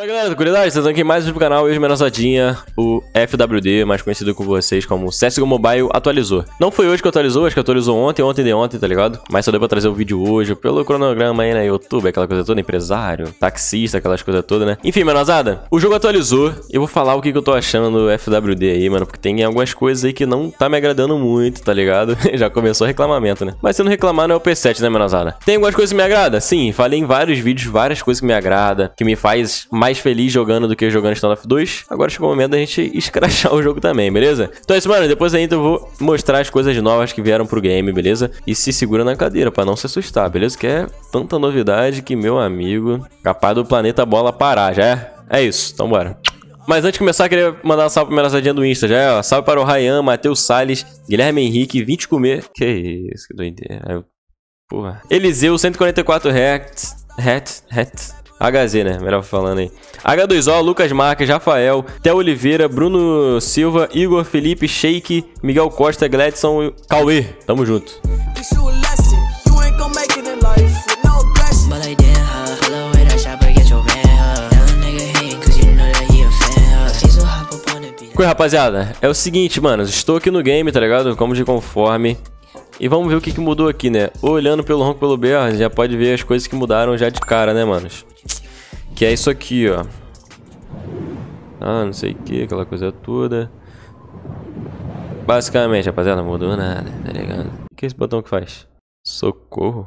Fala galera, tranquilidade? Estamos aqui mais um pro canal, eu e o Menazadinha, o FWD, mais conhecido com vocês como CSGO Mobile, atualizou. Não foi hoje que atualizou, acho que atualizou ontem, tá ligado? Mas só deu pra trazer o vídeo hoje, pelo cronograma aí, né, YouTube, aquela coisa toda, empresário, taxista, aquelas coisas todas, né? Enfim, Menazada, o jogo atualizou, eu vou falar o que eu tô achando do FWD aí, mano, porque tem algumas coisas aí que não tá me agradando muito, tá ligado? Já começou o reclamamento, né? Mas se não reclamar não é o P7, né, Menazada? Tem algumas coisas que me agradam? Sim, falei em vários vídeos, várias coisas que me agradam, que me faz mais feliz jogando do que jogando Standoff 2. Agora chegou o momento da gente escrachar o jogo também, beleza? Então é isso, mano. Depois ainda eu vou mostrar as coisas novas que vieram pro game, beleza? E se segura na cadeira pra não se assustar, beleza? Que é tanta novidade que, meu amigo, capaz do Planeta Bola parar, já é? É isso, então bora. Mas antes de começar, queria mandar um salve pra Menazadinha do Insta, já é, ó. Salve para o Ryan, Matheus Salles, Guilherme Henrique, 20 comer. Que isso, que doideira. Porra. Eliseu, 144 HZ, né? Melhor falando aí. H2O, Lucas Marques, Rafael, Theo Oliveira, Bruno Silva, Igor, Felipe, Shake, Miguel Costa, Gladson e Cauê. Tamo junto. Oi, rapaziada. É o seguinte, mano. Estou aqui no game, tá ligado? Como de conforme. E vamos ver o que mudou aqui, né? Olhando pelo ronco, pelo BR, já pode ver as coisas que mudaram já de cara, né, manos? Que é isso aqui, ó. Ah, não sei o que, aquela coisa toda. Basicamente, rapaziada, não mudou nada, tá ligado? O que é esse botão que faz? Socorro.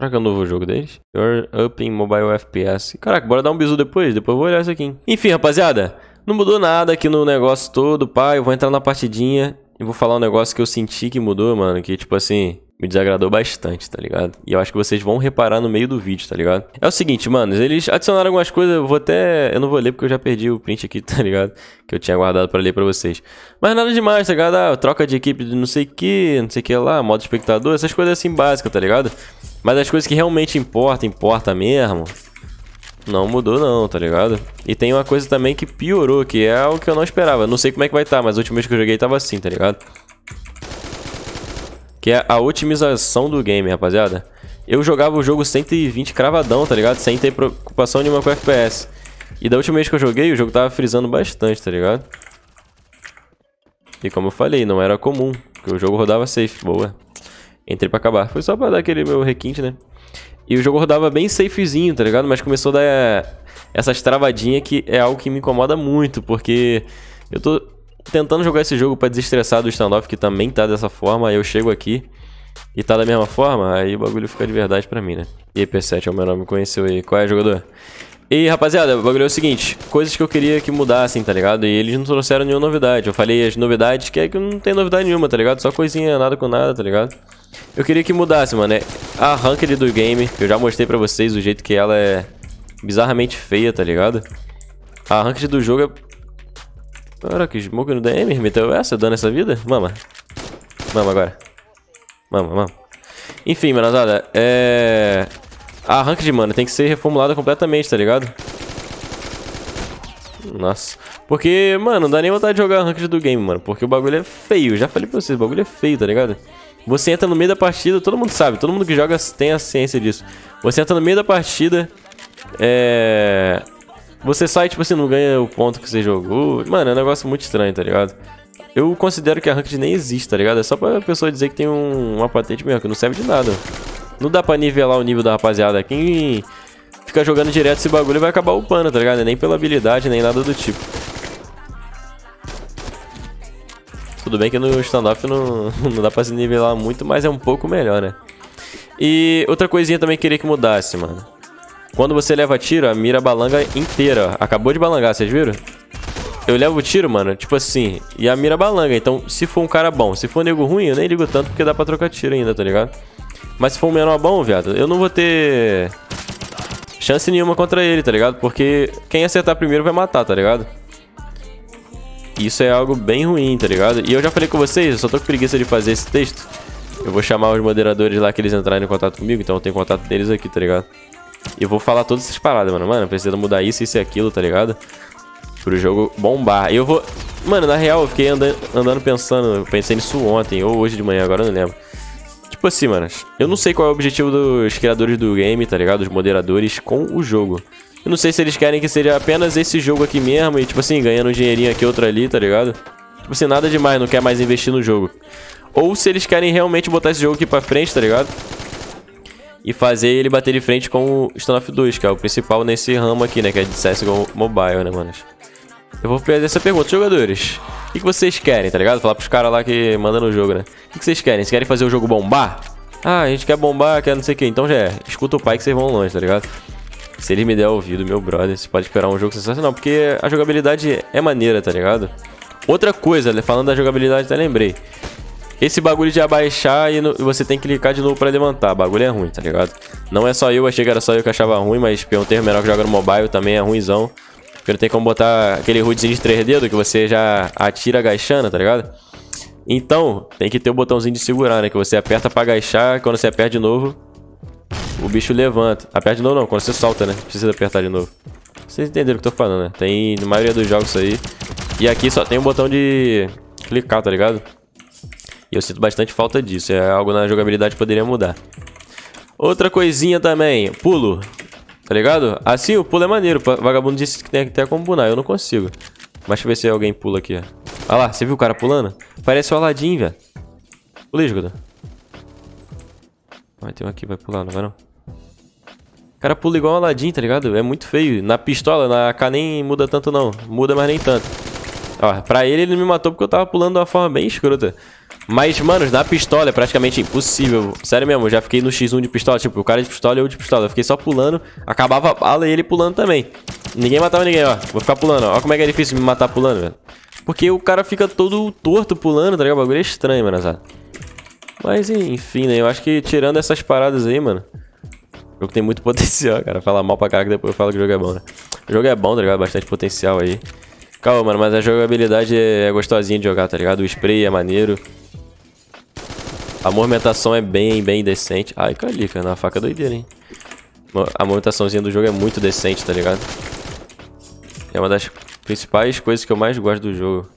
Será que é o novo jogo deles? You're up in mobile FPS. Caraca, bora dar um bisu depois? Depois eu vou olhar isso aqui, hein? Enfim, rapaziada, não mudou nada aqui no negócio todo, pá. Eu vou entrar na partidinha. Eu vou falar um negócio que eu senti que mudou, mano, que, tipo assim, me desagradou bastante, tá ligado? E eu acho que vocês vão reparar no meio do vídeo, tá ligado? É o seguinte, mano, eles adicionaram algumas coisas, eu vou até... Eu não vou ler porque eu já perdi o print aqui, tá ligado? Que eu tinha guardado pra ler pra vocês. Mas nada demais, tá ligado? Ah, troca de equipe de não sei o que lá, modo espectador, essas coisas assim básicas, tá ligado? Mas as coisas que realmente importa mesmo... Não mudou não, tá ligado? E tem uma coisa também que piorou, que é o que eu não esperava. Não sei como é que vai estar, mas a última vez que eu joguei tava assim, tá ligado? Que é a otimização do game, rapaziada. Eu jogava o jogo 120 cravadão, tá ligado? Sem ter preocupação nenhuma com FPS. E da última vez que eu joguei, o jogo tava frisando bastante, tá ligado? E como eu falei, não era comum, porque o jogo rodava safe, boa. Entrei pra acabar. Foi só pra dar aquele meu requinte, né? E o jogo rodava bem safezinho, tá ligado? Mas começou a dar essas travadinhas que é algo que me incomoda muito, porque eu tô tentando jogar esse jogo pra desestressar do Standoff, que também tá dessa forma, aí eu chego aqui e tá da mesma forma, aí o bagulho fica de verdade pra mim, né? E aí, P7 é o meu nome, me conheceu aí. Qual é, jogador? E, rapaziada, o bagulho é o seguinte, coisas que eu queria que mudassem, tá ligado? E eles não trouxeram nenhuma novidade. Eu falei as novidades, que é que não tem novidade nenhuma, tá ligado? Só coisinha, nada com nada, tá ligado? Eu queria que mudasse, mano, é a ranked do game, que eu já mostrei pra vocês o jeito que ela é bizarramente feia, tá ligado? A ranked do jogo é... Caraca, que smoke no DM, meteu essa, dando essa vida? Mama. Mama agora. Mama, mama. Enfim, manazada, a ranked, mano, tem que ser reformulada completamente, tá ligado? Nossa. Porque, mano, não dá nem vontade de jogar a ranked do game, mano. Porque o bagulho é feio. Já falei pra vocês, o bagulho é feio, tá ligado? Você entra no meio da partida, todo mundo sabe, todo mundo que joga tem a ciência disso. Você entra no meio da partida, você sai, tipo assim, não ganha o ponto que você jogou. Mano, é um negócio muito estranho, tá ligado? Eu considero que a ranked nem existe, tá ligado? É só pra pessoa dizer que tem uma patente mesmo, que não serve de nada. Não dá pra nivelar o nível da rapaziada. Quem fica jogando direto esse bagulho vai acabar upando, tá ligado? Nem pela habilidade, nem nada do tipo. Tudo bem que no Standoff não dá pra se nivelar muito, mas é um pouco melhor, né? E outra coisinha também queria que mudasse, mano. Quando você leva tiro, a mira balanga inteira, ó. Acabou de balangar, vocês viram? Eu levo o tiro, mano, tipo assim, e a mira balanga. Então, se for um cara bom, se for um nego ruim, eu nem ligo tanto porque dá pra trocar tiro ainda, tá ligado? Mas se for um menor bom, viado, eu não vou ter chance nenhuma contra ele, tá ligado? Porque quem acertar primeiro vai matar, tá ligado? Isso é algo bem ruim, tá ligado? E eu já falei com vocês, eu só tô com preguiça de fazer esse texto. Eu vou chamar os moderadores lá que eles entrarem em contato comigo, então eu tenho contato deles aqui, tá ligado? E eu vou falar todas essas paradas, mano. Mano, precisa mudar isso e aquilo, tá ligado? Pro jogo bombar. E eu vou... Mano, na real, eu fiquei andando pensando, eu pensei nisso ontem, ou hoje de manhã, agora eu não lembro. Tipo assim, mano, eu não sei qual é o objetivo dos criadores do game, tá ligado? Os moderadores com o jogo. Eu não sei se eles querem que seja apenas esse jogo aqui mesmo e, tipo assim, ganhando um dinheirinho aqui, outro ali, tá ligado? Tipo assim, nada demais, não quer mais investir no jogo. Ou se eles querem realmente botar esse jogo aqui pra frente, tá ligado? E fazer ele bater de frente com o Standoff 2, que é o principal nesse ramo aqui, né? Que é de CSGO Mobile, né, mano? Eu vou fazer essa pergunta. Jogadores, o que vocês querem, tá ligado? Falar pros caras lá que mandam no jogo, né? O que vocês querem? Vocês querem fazer o jogo bombar? Ah, a gente quer bombar, quer não sei o que. Então já é, escuta o pai que vocês vão longe, tá ligado? Se ele me der ouvido, meu brother, você pode esperar um jogo sensacional. Porque a jogabilidade é maneira, tá ligado? Outra coisa, falando da jogabilidade, até lembrei. Esse bagulho de abaixar e você tem que clicar de novo pra levantar. O bagulho é ruim, tá ligado? Não é só eu, achei que era só eu que achava ruim, mas perguntei o menor que joga no mobile também é ruimzão. Porque não tem como botar aquele HUDzinho de 3 dedos que você já atira agachando, tá ligado? Então, tem que ter o botãozinho de segurar, né? Que você aperta pra agachar, quando você aperta de novo, o bicho levanta. Aperta de novo não, quando você solta, né? Precisa apertar de novo. Vocês entenderam o que eu tô falando, né? Tem na maioria dos jogos isso aí. E aqui só tem o botão de clicar, tá ligado? E eu sinto bastante falta disso, é algo na jogabilidade que poderia mudar. Outra coisinha também, pulo, tá ligado? Assim o pulo é maneiro, vagabundo disse que tem até como pular, eu não consigo. Mas deixa eu ver se alguém pula aqui, ó. Ah lá, você viu o cara pulando? Parece o Aladdin, velho. Pula aí, jogador. Vai, tem um aqui, vai pular, não vai não? O cara pula igual o Aladdin, tá ligado? É muito feio, na pistola, na AK nem muda tanto não, muda mas nem tanto. Ó, pra ele, ele me matou porque eu tava pulando de uma forma bem escrota. Mas, mano, na pistola é praticamente impossível. Sério mesmo, eu já fiquei no X1 de pistola. Tipo, o cara de pistola e eu de pistola. Eu fiquei só pulando, acabava a bala e ele pulando também. Ninguém matava ninguém, ó. Vou ficar pulando, ó. Olha como é que é difícil me matar pulando, velho. Porque o cara fica todo torto pulando, tá ligado? O bagulho é estranho, mano, sabe? Mas, enfim, né? Eu acho que tirando essas paradas aí, mano, o jogo tem muito potencial, cara. Fala mal pra caraca, depois eu falo que o jogo é bom, né? O jogo é bom, tá ligado? Bastante potencial aí. Calma, mano, mas a jogabilidade é gostosinha de jogar, tá ligado? O spray é maneiro. A movimentação é bem decente. Ai, calica, na faca doideira, hein? A movimentaçãozinha do jogo é muito decente, tá ligado? É uma das principais coisas que eu mais gosto do jogo.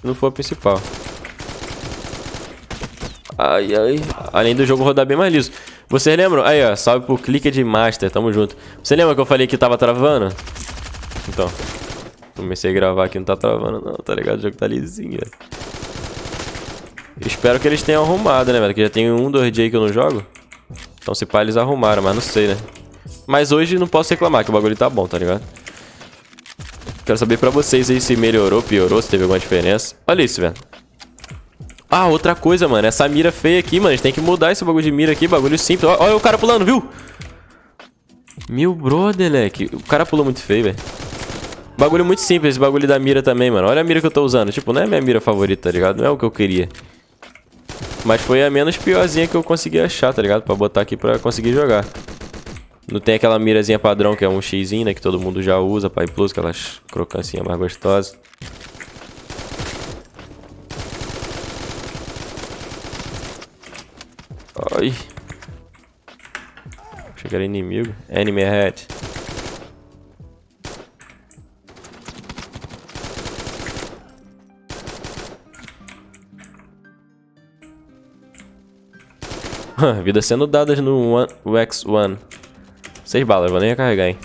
Se não for a principal. Ai, ai. Além do jogo rodar bem mais liso. Vocês lembram? Aí, ó, salve pro clique de master, tamo junto. Você lembra que eu falei que tava travando? Então, comecei a gravar aqui, não tá travando não, tá ligado? O jogo tá lisinho, velho. Espero que eles tenham arrumado, né, velho? Que já tem um, 2 dias aí que eu não jogo. Então se pá, eles arrumaram, mas não sei, né? Mas hoje não posso reclamar, que o bagulho tá bom, tá ligado? Quero saber pra vocês aí se melhorou, piorou, se teve alguma diferença. Olha isso, velho. Ah, outra coisa, mano. Essa mira feia aqui, mano. A gente tem que mudar esse bagulho de mira aqui, bagulho simples. Olha o cara pulando, viu? Meu brother, moleque. O cara pulou muito feio, velho. Bagulho muito simples, esse bagulho da mira também, mano. Olha a mira que eu tô usando. Tipo, não é minha mira favorita, tá ligado? Não é o que eu queria. Mas foi a menos piorzinha que eu consegui achar, tá ligado? Pra botar aqui pra conseguir jogar. Não tem aquela mirazinha padrão que é um xizinho, né? Que todo mundo já usa, pai plus, aquelas crocancinhas mais gostosas. Ai. Achei que era inimigo. Enemy head. Vida sendo dadas no X1. 6 balas, vou nem recarregar, hein.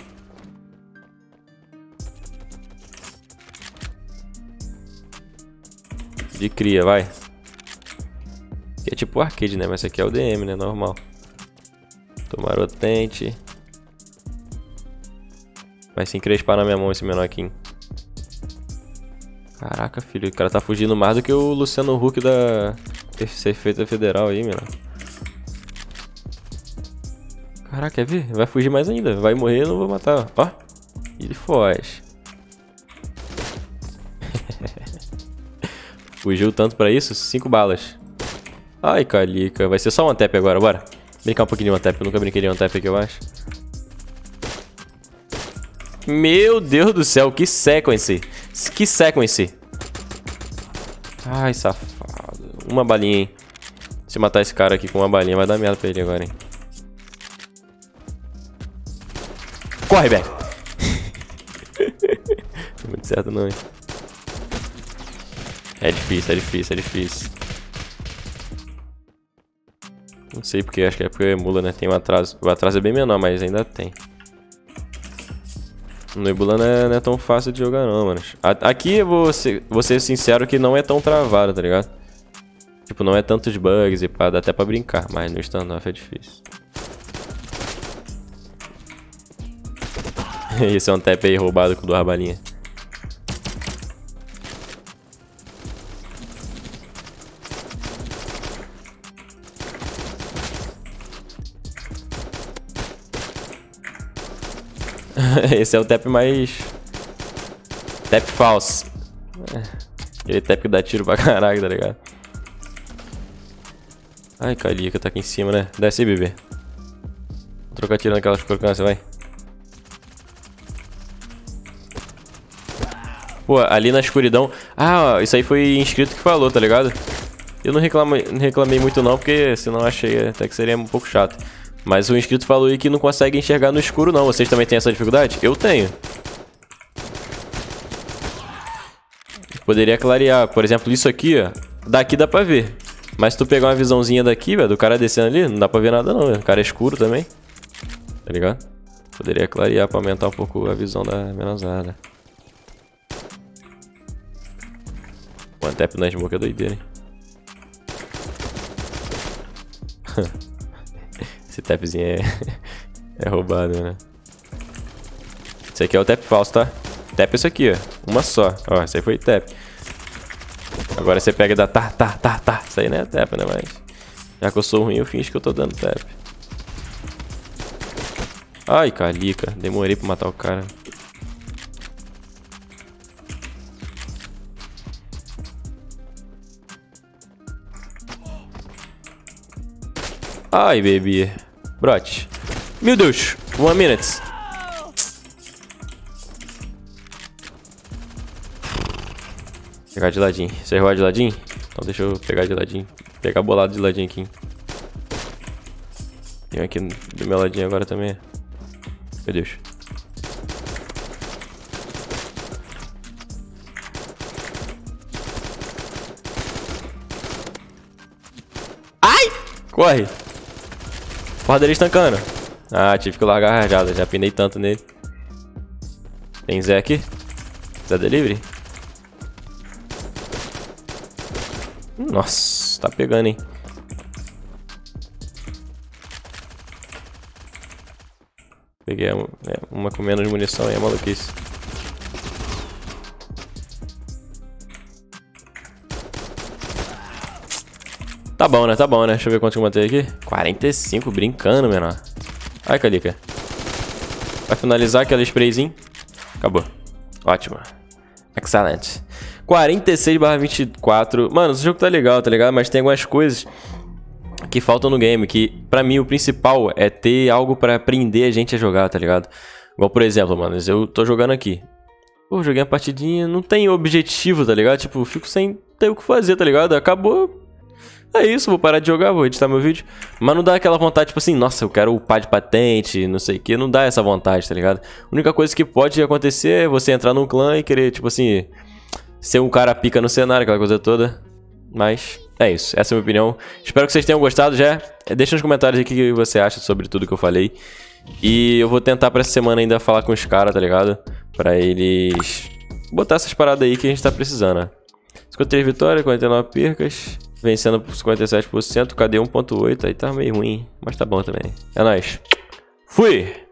De cria, vai. Que é tipo arcade, né? Mas esse aqui é o DM, né? Normal. Tomaram o tente. Vai se encrespar na minha mão esse menoquinho. Caraca, filho. O cara tá fugindo mais do que o Luciano Huck da Perfeita Federal aí, menor. Caraca, quer ver? Vai fugir mais ainda. Vai morrer, eu não vou matar. Ó, ele foge. Fugiu tanto pra isso? 5 balas. Ai, calica. Vai ser só um tap agora, bora. Brincar um pouquinho de um tap. Eu nunca brinquei de um tap aqui, eu acho. Meu Deus do céu, que sequence. Que sequence. Ai, safado. Uma balinha, hein. Se matar esse cara aqui com uma balinha, vai dar merda pra ele agora, hein. Corre, velho. Não é muito certo não, hein. É difícil. Não sei porque, acho que é porque eu emula, né? Tem um atraso. O atraso é bem menor, mas ainda tem. No emula não é tão fácil de jogar não, mano. Aqui eu vou ser sincero que não é tão travado, tá ligado? Tipo, não é tantos bugs e pá, dá até pra brincar, mas no standoff é difícil. Esse é um tap aí roubado com duas balinhas. Esse é o tap mais... tap falso. Aquele tap que dá tiro pra caralho, tá ligado? Ai, Calica, tá aqui em cima, né? Desce aí, bebê. Vou trocar tiro naquelas crocâncias, vai. Pô, ali na escuridão... Ah, isso aí foi inscrito que falou, tá ligado? Eu não reclamei muito não, porque senão achei até que seria um pouco chato. Mas o inscrito falou aí que não consegue enxergar no escuro não. Vocês também têm essa dificuldade? Eu tenho. Poderia clarear. Por exemplo, isso aqui, ó. Daqui dá pra ver. Mas se tu pegar uma visãozinha daqui, velho, do cara descendo ali, não dá pra ver nada não. O cara é escuro também. Tá ligado? Poderia clarear pra aumentar um pouco a visão da menazada. One tap na smoke é doideira, hein? Esse tapzinho é roubado, né? Esse aqui é o tap falso, tá? Tap é isso aqui, ó. Uma só. Ó, esse aí foi tap. Agora você pega e dá tá. Isso aí não é tap, né? Mas já que eu sou ruim, eu finjo que eu tô dando tap. Ai, Calica. Demorei pra matar o cara. Ai, baby. Brote. Meu Deus. 1 minute. Pegar de ladinho. Você vai de ladinho? Então deixa eu pegar de ladinho. Pegar bolado de ladinho aqui. Tem aqui do meu ladinho agora também. Meu Deus. Ai! Corre! Porra dele estancando. Ah, tive que largar a rajada. Já pinei tanto nele. Tem Zé aqui. Zé Delivery. Nossa, tá pegando, hein. Peguei uma com menos munição e é maluquice. Tá bom, né? Tá bom, né? Deixa eu ver quanto que eu matei aqui. 45, brincando, menor. Ai, Calica. Vai finalizar aquela sprayzinho. Acabou. Ótimo. Excelente. 46/24. Mano, esse jogo tá legal, tá ligado? Mas tem algumas coisas que faltam no game. Que, pra mim, o principal é ter algo pra aprender a gente a jogar, tá ligado? Igual, por exemplo, mano, eu tô jogando aqui. Pô, joguei uma partidinha, não tem objetivo, tá ligado? Tipo, fico sem ter o que fazer, tá ligado? Acabou... É isso, vou parar de jogar, vou editar meu vídeo. Mas não dá aquela vontade, tipo assim, nossa, eu quero upar de patente, não sei o que. Não dá essa vontade, tá ligado? A única coisa que pode acontecer é você entrar num clã e querer, tipo assim, ser um cara pica no cenário, aquela coisa toda. Mas é isso, essa é a minha opinião. Espero que vocês tenham gostado, já. Deixa nos comentários aqui o que você acha sobre tudo que eu falei. E eu vou tentar pra essa semana ainda falar com os caras, tá ligado? Pra eles botar essas paradas aí que a gente tá precisando, né? 53 vitórias, 49 percas... Vencendo por 57%, KD 1.8, aí tá meio ruim, mas tá bom também. É nóis. Fui!